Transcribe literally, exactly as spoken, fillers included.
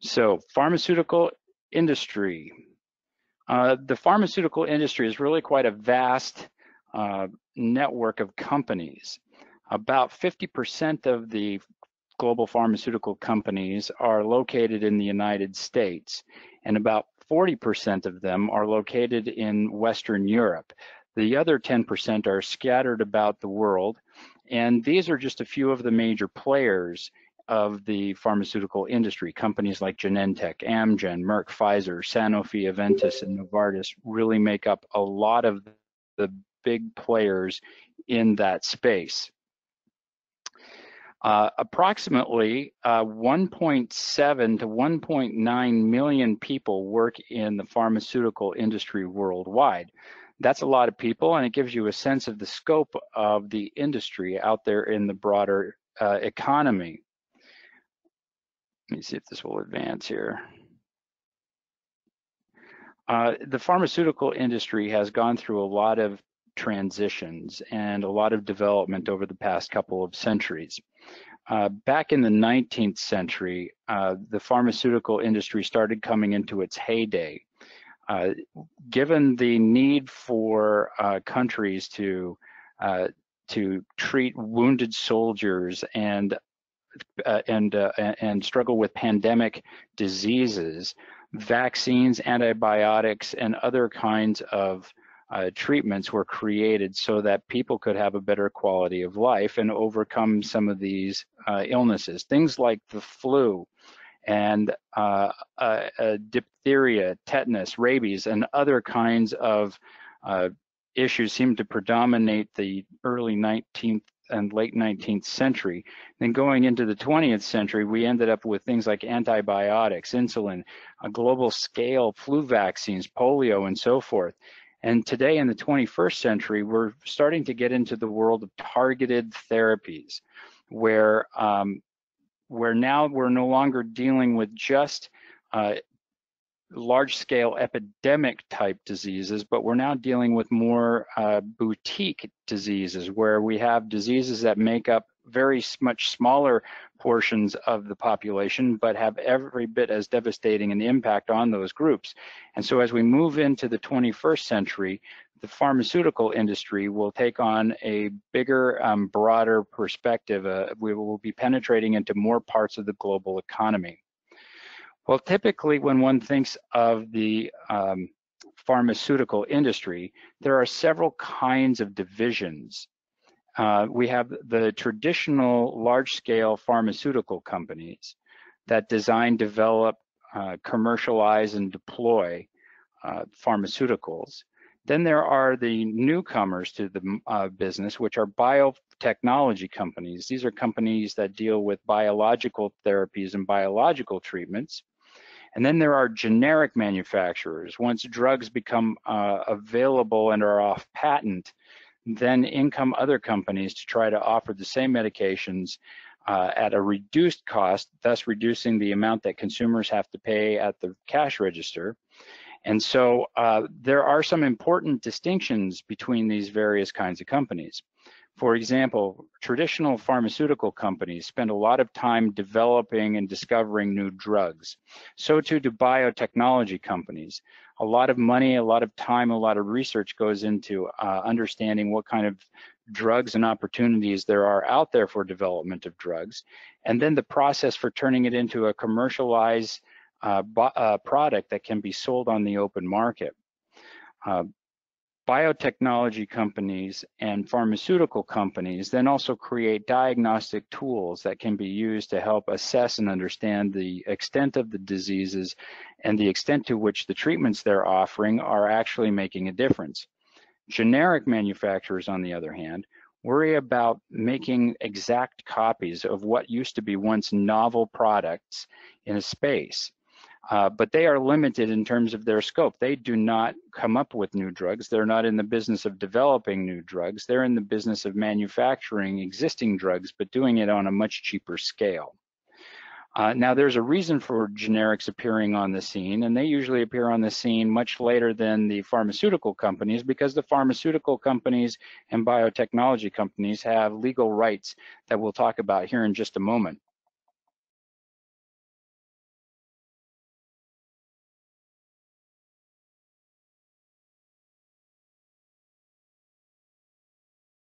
So pharmaceutical industry. Uh, the pharmaceutical industry is really quite a vast uh, network of companies. About fifty percent of the global pharmaceutical companies are located in the United States, and about forty percent of them are located in Western Europe. The other ten percent are scattered about the world, and these are just a few of the major players of the pharmaceutical industry. Companies like Genentech, Amgen, Merck, Pfizer, Sanofi, Aventis, and Novartis really make up a lot of the big players in that space. Uh, approximately uh, one point seven to one point nine million people work in the pharmaceutical industry worldwide. That's a lot of people, and it gives you a sense of the scope of the industry out there in the broader uh, economy. Let me see if this will advance here. Uh, the pharmaceutical industry has gone through a lot of transitions and a lot of development over the past couple of centuries. Uh, back in the nineteenth century, uh, the pharmaceutical industry started coming into its heyday. Uh, given the need for uh, countries to, uh, to treat wounded soldiers and, uh, and, uh, and struggle with pandemic diseases, vaccines, antibiotics, and other kinds of Uh, treatments were created so that people could have a better quality of life and overcome some of these uh, illnesses. Things like the flu and uh, uh, uh, diphtheria, tetanus, rabies, and other kinds of uh, issues seem to predominate the early nineteenth and late nineteenth century. Then going into the twentieth century, we ended up with things like antibiotics, insulin, a global scale flu vaccines, polio, and so forth. And today in the twenty-first century, we're starting to get into the world of targeted therapies, where, um, where now we're no longer dealing with just uh, large-scale epidemic-type diseases, but we're now dealing with more uh, boutique diseases, where we have diseases that make up very much smaller portions of the population, but have every bit as devastating an impact on those groups. And so as we move into the twenty-first century, the pharmaceutical industry will take on a bigger, um, broader perspective. Uh, we will be penetrating into more parts of the global economy. Well, typically when one thinks of the um, pharmaceutical industry, there are several kinds of divisions. Uh, we have the traditional large-scale pharmaceutical companies that design, develop, uh, commercialize, and deploy uh, pharmaceuticals. Then there are the newcomers to the uh, business, which are biotechnology companies. These are companies that deal with biological therapies and biological treatments. And then there are generic manufacturers. Once drugs become uh, available and are off patent, then in come other companies to try to offer the same medications uh, at a reduced cost, thus reducing the amount that consumers have to pay at the cash register. And so uh, there are some important distinctions between these various kinds of companies. For example, traditional pharmaceutical companies spend a lot of time developing and discovering new drugs. So too do biotechnology companies. A lot of money, a lot of time, a lot of research goes into uh, understanding what kind of drugs and opportunities there are out there for development of drugs. And then the process for turning it into a commercialized uh, uh, product that can be sold on the open market. Uh, Biotechnology companies and pharmaceutical companies then also create diagnostic tools that can be used to help assess and understand the extent of the diseases and the extent to which the treatments they're offering are actually making a difference. Generic manufacturers, on the other hand, worry about making exact copies of what used to be once novel products in a space. Uh, but they are limited in terms of their scope. They do not come up with new drugs. They're not in the business of developing new drugs. They're in the business of manufacturing existing drugs, but doing it on a much cheaper scale. Uh, now, there's a reason for generics appearing on the scene, and they usually appear on the scene much later than the pharmaceutical companies, because the pharmaceutical companies and biotechnology companies have legal rights that we'll talk about here in just a moment.